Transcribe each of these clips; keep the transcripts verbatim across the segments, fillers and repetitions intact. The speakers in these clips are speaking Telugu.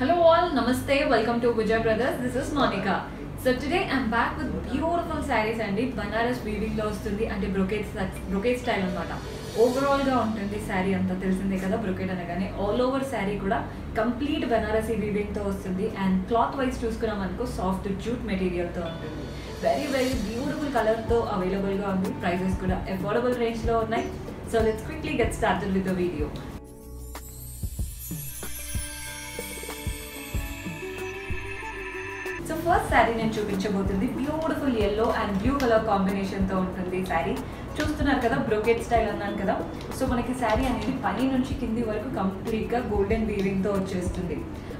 Hello all, Namaste, welcome to Vijay Brothers. This is Monica. So today I'm back with beautiful sarees and it Banaras weaving lo ustundi and brocade brocade style annata. Overall ga untundi saree anta telisinde kada brocade anagane all over saree kuda complete Banarasi weaving tho ustundi and cloth wise chusukunnam anko soft jute material tho untundi. Very very beautiful color tho available ga undi. Prices kuda affordable range lo unnai. So let's quickly get started with the video. So first saree nenu చూపించబోతుంది beautiful yellow and blue color combination తో ఉంటుంది saree. చూస్తున్నారు కదా brocade style అన్నాను కదా. సో మనకి saree అనేది పై నుంచి కింది వరకు కంప్లీట్ గా golden weaving తో వచ్చేస్తుంది.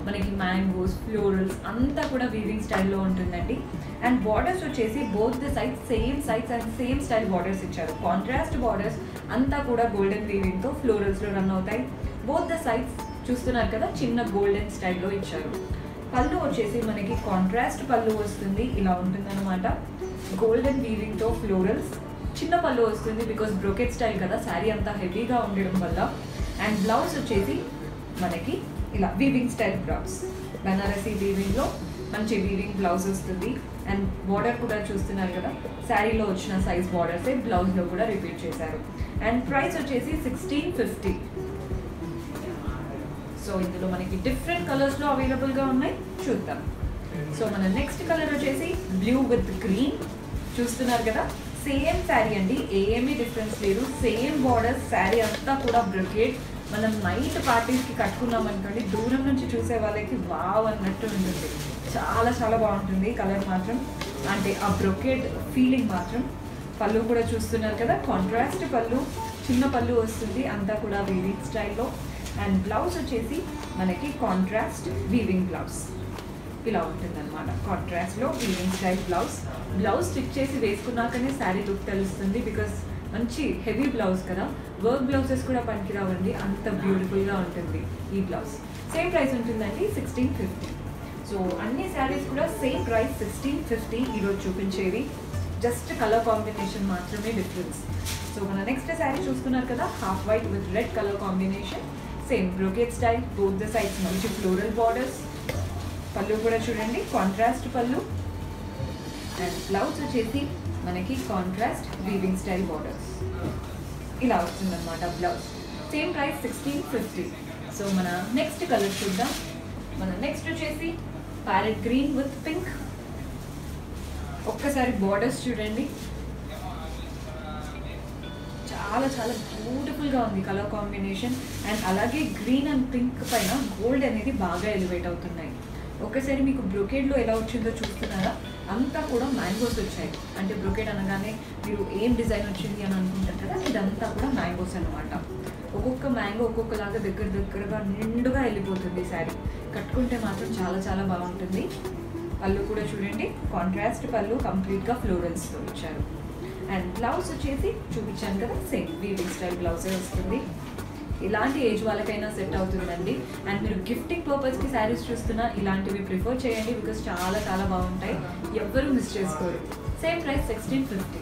మనకి mangoes, florals అంతా కూడా weaving style లో ఉంటుందండి. And borders వచ్చేసి both the sides same sides and same style borders ఇచ్చారు. Contrast borders అంతా కూడా golden weaving తో florals లో రన్ అవుతాయి. Both the sides చూస్తున్నారు కదా చిన్న golden style లో ఇచ్చారు. పల్లు వచ్చేసి మనకి కాంట్రాస్ట్ పల్లు వస్తుంది ఇలా ఉంటుందన్నమాట గోల్డెన్ వీవింగ్ తో ఫ్లోరల్స్ చిన్న పల్లు వస్తుంది బికాజ్ బ్రోకెట్ స్టైల్ కదా సారీ అంతా హెవీగా ఉండడం వల్ల అండ్ బ్లౌజ్ వచ్చేసి మనకి ఇలా weaving style blouse Banarasi weaving లో మంచి వీవింగ్ బ్లౌజ్ వస్తుంది అండ్ బార్డర్ కూడా చూస్తున్నారు కదా శారీలో వచ్చిన సైజ్ బార్డర్సే బ్లౌజ్లో కూడా రిపీట్ చేశారు అండ్ ప్రైస్ వచ్చేసి సిక్స్టీన్ ఫిఫ్టీ सो इंदो मन की डिफरेंट कलर्स लो अवेलेबल गा उन्नाई चूद्दाम सो मन नेक्स्ट कलर वच्चेसी ब्लू विद ग्रीन चूस्तुन्नारु कदा सेम सारी अंडी एएमई डिफरेंस लेदु सेम बॉर्डर्स सारी अंता कूडा ब्रोकेड మనం నైట్ పార్టీస్కి కట్టుకున్నాం అనుకోండి దూరం నుంచి చూసే వాళ్ళకి వావ్ అన్నట్టు ఉంటుంది చాలా చాలా బాగుంటుంది కలర్ మాత్రం అంటే ఆ బ్రోకేడ్ ఫీలింగ్ మాత్రం పళ్ళు కూడా చూస్తున్నారు కదా కాంట్రాస్ట్ పళ్ళు చిన్న పళ్ళు వస్తుంది అంతా కూడా వీవింగ్ స్టైల్లో అండ్ బ్లౌజ్ వచ్చేసి మనకి కాంట్రాస్ట్ వీవింగ్ బ్లౌజ్ ఇలా ఉంటుందన్నమాట కాంట్రాస్ట్లో weaving style blouse blouse stitch చేసి వేసుకున్నాకనే శారీ లుక్ తెలుస్తుంది బికాస్ మంచి హెవీ బ్లౌజ్ కదా వర్క్ బ్లౌజెస్ కూడా పనికిరావండి అంత బ్యూటిఫుల్గా ఉంటుంది ఈ బ్లౌజ్ సేమ్ ప్రైస్ ఉంటుందండి సిక్స్టీన్ ఫిఫ్టీ సో అన్ని శారీస్ కూడా సేమ్ ప్రైస్ సిక్స్టీన్ ఫిఫ్టీ ఈరోజు చూపించేవి జస్ట్ కలర్ కాంబినేషన్ మాత్రమే డిఫరెన్స్ సో మన నెక్స్ట్ శారీ చూసుకున్నారు కదా half white with red colour combination same brocade style both the sides మంచి ఫ్లోరల్ బార్డర్స్ పళ్ళు కూడా చూడండి కాంట్రాస్ట్ పళ్ళు అండ్ బ్లౌజ్ వచ్చేసి మనకి కాంట్రాస్ట్ వీవింగ్ స్టైల్ బార్డర్స్ ఇలా వస్తుందన్నమాట blouse same price sixteen fifty so మన నెక్స్ట్ కలర్ చూద్దాం మన నెక్స్ట్ వచ్చేసి ప్యారెట్ గ్రీన్ విత్ పింక్ ఒక్కసారి బార్డర్స్ చూడండి చాలా చాలా బ్యూటిఫుల్గా ఉంది కలర్ కాంబినేషన్ అండ్ అలాగే గ్రీన్ అండ్ పింక్ పైన గోల్డ్ అనేది బాగా ఎలివేట్ అవుతున్నాయి ఒకసారి మీకు బ్రోకేడ్లో ఎలా వచ్చిందో చూస్తున్నారా అంతా కూడా మ్యాంగోస్ వచ్చాయి అంటే బ్రోకేడ్ అనగానే మీరు ఏం డిజైన్ వచ్చింది అని అనుకుంటారు కదా ఇదంతా కూడా మ్యాంగోస్ అనమాట ఒక్కొక్క మ్యాంగో ఒక్కొక్కలాగా దగ్గర దగ్గరగా నిండుగా వెళ్ళిపోతుంది శారీ కట్టుకుంటే మాత్రం చాలా చాలా బాగుంటుంది పళ్ళు కూడా చూడండి కాంట్రాస్ట్ పళ్ళు కంప్లీట్గా ఫ్లోరల్స్తో ఇచ్చారు అండ్ బ్లౌజ్ వచ్చేసి చూపించాను కదా సేమ్ వీవింగ్ స్టైల్ బ్లౌజే వస్తుంది ఇలాంటి ఏజ్ వాళ్ళకైనా సెట్ అవుతుందండి అండ్ మీరు గిఫ్టింగ్ పర్పస్కి శారీస్ చూస్తున్నా ఇలాంటివి ప్రిఫర్ చేయండి బికాస్ చాలా చాలా బాగుంటాయి ఎవ్వరూ మిస్ చేసుకోరు same price sixteen fifty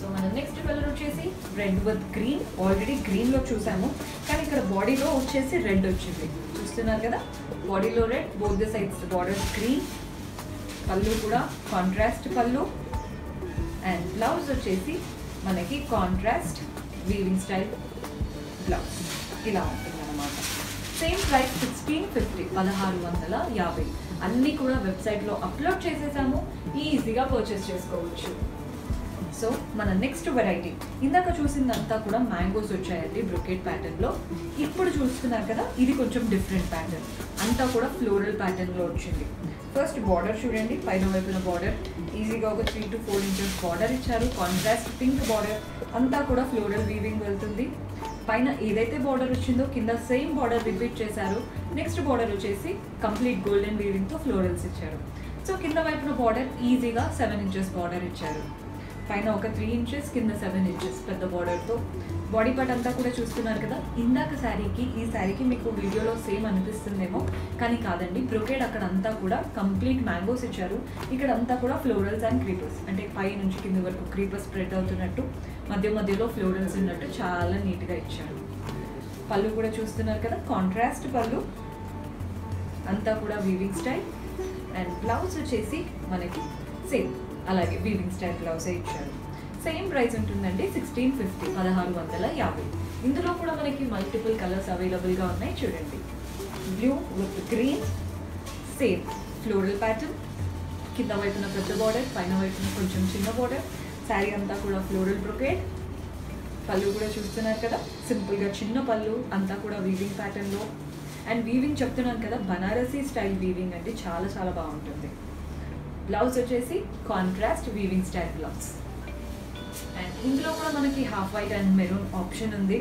so మనం నెక్స్ట్ కలర్ వచ్చేసి రెడ్ విత్ గ్రీన్ ఆల్రెడీ గ్రీన్లో చూసాము కానీ ఇక్కడ బాడీలో వచ్చేసి రెడ్ వచ్చింది చూస్తున్నారు కదా బాడీలో red both the sides borders green pallu కూడా కాంట్రాస్ట్ పళ్ళు అండ్ బ్లౌజ్ వచ్చేసి మనకి కాంట్రాస్ట్ వీవింగ్ స్టైల్ బ్లౌజ్ ఇలా ఉంటుంది అన్నమాట సేమ్ ప్రైస్ సిక్స్టీన్ ఫిఫ్టీ పదహారు వందల యాభై అన్నీ కూడా వెబ్సైట్లో అప్లోడ్ చేసేసాము ఈజీగా పర్చేస్ చేసుకోవచ్చు సో మన నెక్స్ట్ వెరైటీ ఇందాక చూసిందంతా కూడా మ్యాంగోస్ వచ్చాయండి బ్రోకేట్ ప్యాటర్న్లో ఇప్పుడు చూస్తున్నారు కదా ఇది కొంచెం డిఫరెంట్ ప్యాటర్న్ అంతా కూడా ఫ్లోరల్ ప్యాటర్న్లో వచ్చింది ఫస్ట్ బార్డర్ చూడండి పైన వైపున బార్డర్ ఈజీగా ఒక three to four inches border ఇచ్చారు కాంట్రాస్ట్ పింక్ బార్డర్ అంతా కూడా ఫ్లోరల్ వీవింగ్ వెళ్తుంది పైన ఏదైతే బార్డర్ వచ్చిందో కింద సేమ్ బార్డర్ రిపీట్ చేశారు నెక్స్ట్ బార్డర్ వచ్చేసి కంప్లీట్ గోల్డెన్ వీవింగ్తో ఫ్లోరల్స్ ఇచ్చారు సో కింద వైపున బార్డర్ ఈజీగా సెవెన్ ఇంచెస్ బార్డర్ ఇచ్చారు పైన ఒక త్రీ ఇంచెస్ కింద సెవెన్ ఇంచెస్ పెద్ద బార్డర్తో బాడీ పార్ట్ అంతా కూడా చూస్తున్నారు కదా ఇందాక శారీకి ఈ శారీకి మీకు వీడియోలో సేమ్ అనిపిస్తుందేమో కానీ కాదండి బ్రోకేడ్ అక్కడ అంతా కూడా కంప్లీట్ మ్యాంగోస్ ఇచ్చారు ఇక్కడ అంతా కూడా ఫ్లోరల్స్ అండ్ క్రీపర్స్ అంటే పై నుంచి కింద వరకు క్రీపర్స్ స్ప్రెడ్ అవుతున్నట్టు మధ్య మధ్యలో ఫ్లోరల్స్ ఉన్నట్టు చాలా నీట్గా ఇచ్చారు పళ్ళు కూడా చూస్తున్నారు కదా కాంట్రాస్ట్ పళ్ళు अंता कूडा वीविंग स्टाइल अंड ब्लाउज वच्चेसी मनकी सेम अलागे वीविंग स्टाइल ब्लाउज इच्चारु सेम प्राइस उंटुंदंडी सोलह सौ पचास सोलह सौ पचास इंदुलो कूडा मनकी मल्टीपल कलर्स अवेलेबल गा उन्नायि चूडंडी blue with green same floral pattern किंद वैपुन पेद्द बॉर्डर पैन वैपुन कोंచెం चिन्न बॉर्डर सारी अंता कूडा फ्लोरल ब्रोकेड पल्लू कूडा चूस्तुन्नारु कदा सिंपल गा चिन्न पल्लू अंता कूडा वीविंग पैटर्न लो అండ్ వీవింగ్ చెప్తున్నాను కదా బనారసి స్టైల్ వీవింగ్ అంటే చాలా చాలా బాగుంటుంది బ్లౌజ్ వచ్చేసి contrast weaving style blouse and ఇందులో కూడా మనకి half white and maroon option ఉంది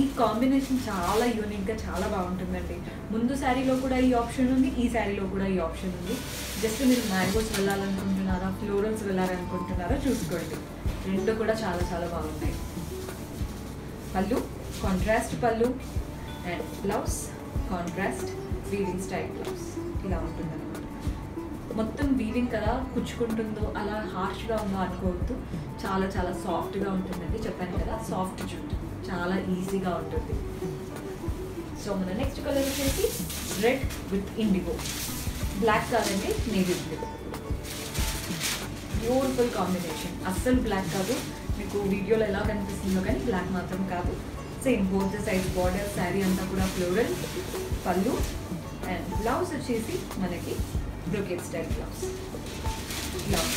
ఈ కాంబినేషన్ చాలా యూనిక్ గా చాలా బాగుంటుందండి ముందు సారీలో కూడా ఈ ఆప్షన్ ఉంది ఈ సారీలో కూడా ఈ ఆప్షన్ ఉంది జస్ట్ మీరు మ్యాంగోస్ వెళ్ళాలనుకుంటున్నారా ఫ్లోరల్స్ వెళ్ళాలనుకుంటున్నారా చూసుకోండి రెండు కూడా చాలా చాలా బాగుంటాయి pallu contrast pallu and blouse contrast weaving style blouse ఇలా ఉంటుందన్నమాట మొత్తం వీవింగ్ కదా కుచ్చుకుంటుందో అలా హార్ష్గా ఉందో అనుకోవద్దు చాలా చాలా సాఫ్ట్గా ఉంటుందండి చెప్పాను కదా సాఫ్ట్ జూట్ చాలా ఈజీగా ఉంటుంది సో మన నెక్స్ట్ కలర్ వచ్చేసి red with indigo black colour అండి నేవీ బ్లూ బ్యూటిఫుల్ కాంబినేషన్ అస్సలు బ్లాక్ కాదు మీకు వీడియోలో ఎలా కనిపిస్తుందో కానీ బ్లాక్ మాత్రం కాదు same both the side border सारी अंता पूरा फ्लोरल पल्लू एंड ब्लाउज వచ్చేసి మనకి brocade style blouse blouse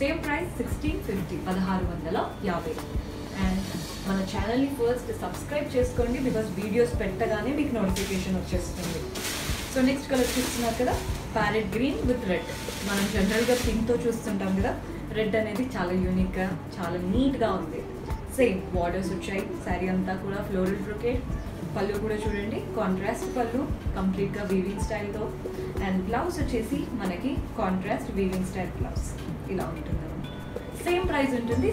same price सोलह सौ पचास सोलह सौ पचास అండ్ మన ఛానల్ ని ఫస్ట్ సబ్స్క్రైబ్ చేసుకోండి బికాజ్ వీడియోస్ పెట్టగానే మీకు నోటిఫికేషన్ వచ్చేస్తుంది సో నెక్స్ట్ కలర్ చూస్తున్నారు కదా ప్యారెట్ గ్రీన్ విత్ రెడ్ మనం జనరల్ గా పింక్ తో చూస్తుంటాం కదా రెడ్ అనేది చాలా యూనిక్ గా చాలా నీట్ గా ఉంది सेम बॉर्डर्स వచ్చాయి సారీ అంతా కూడా ఫ్లోరల్ బ్రోకేడ్ పల్లు కూడా చూడండి కాంట్రాస్ట్ పల్లు కంప్లీట్ గా వీవింగ్ స్టైల్ తో అండ్ బ్లౌజ్ వచ్చేసి మనకి కాంట్రాస్ట్ వీవింగ్ స్టైల్ బ్లౌజ్ ఇలా ఉంటుంది సేమ్ ప్రైస్ ఉంటుంది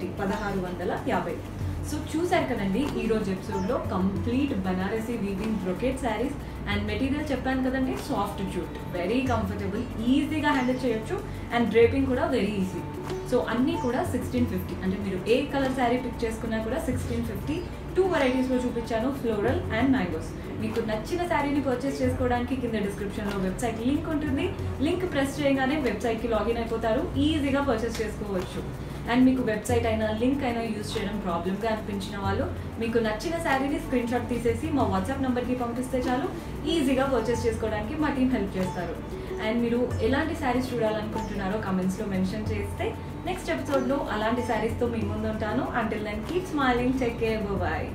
सोलह सौ पचास सोलह सौ पचास సో చూసారు కదండి ఈ రోజు ఎపిసోడ్ లో complete Banarasi weaving brocade saris and material చెప్పాను కదండి సాఫ్ట్ జూట్ వెరీ కంఫర్టబుల్ ఈజీగా హ్యాండిల్ చేయొచ్చు అండ్ డ్రేపింగ్ కూడా వెరీ ఈజీ సో అన్నీ కూడా सोलह सौ पचास అంటే మీరు ఏ కలర్ సారీ పిక్ చేసుకున్నా కూడా सोलह सौ पचास టూ వెరైటీస్ లో చూపించాను ఫ్లోరల్ అండ్ మ్యాంగోస్ మీకు నచ్చిన సారీని పర్చేస్ చేసుకోవడానికి కింద డిస్క్రిప్షన్ లో వెబ్సైట్ లింక్ ఉంటుంది లింక్ ప్రెస్ చేయగానే వెబ్సైట్ కి లాగిన్ అయిపోతారు ఈజీగా పర్చేస్ చేసుకోవచ్చు అండ్ మీకు వెబ్సైట్ అయినా లింక్ అయినా యూజ్ చేయడం ప్రాబ్లమ్ గా అనిపించిన వాళ్ళు మీకు నచ్చిన సారీని స్క్రీన్ షాట్ తీసేసి మా వాట్సాప్ నంబర్ కి పంపిస్తే చాలు ఈజీగా పర్చేస్ చేసుకోవడానికి మా టీం హెల్ప్ చేస్తారు అండ్ మీరు ఎలాంటి సారీస్ చూడాలనుకుంటున్నారో కమెంట్స్లో మెన్షన్ చేస్తే నెక్స్ట్ ఎపిసోడ్లో అలాంటి సారీస్తో మీ ముందు ఉంటాను until then keep smiling take care bye